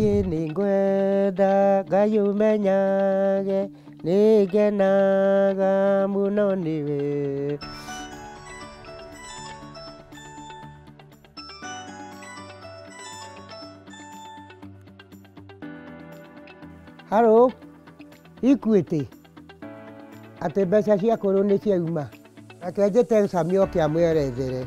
iningwenda ngayumenyage ningenaga muno niwe. Hello, Ikuete. Atebesha cia korone cia uma. Akejetenga samio kia mwerezere.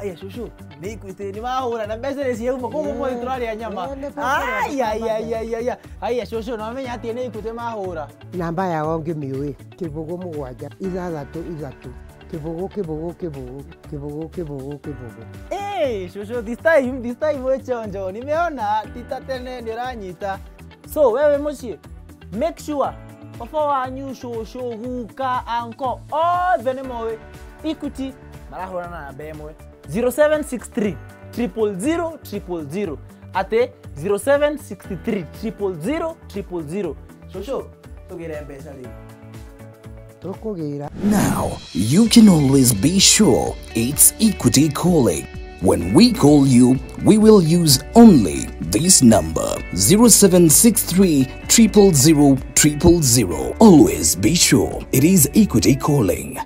Aya, shushu. Ikuete ni mahura na mbeca ni ciauma koguo mwa itraria nyama aya aya shosho no menya ati ni Ikuete mahura namba yao ngimiwe kibugo mugwanja ithathatu ithatu kibugo shosho this time wechonjo nimeona tita tene ndiranyita so wewe muci make sure baba wanyu shosho guka anko othe ni mowe Ikuete marahura na bemwe 0763 000 000 ate 0763 000 000. Shosho, tugire mbeca riu. Tukugira. Now you can always be sure it's Ikuete calling. When we call you, we will use only this number 0763 000 000. Always be sure it is Ikuete calling.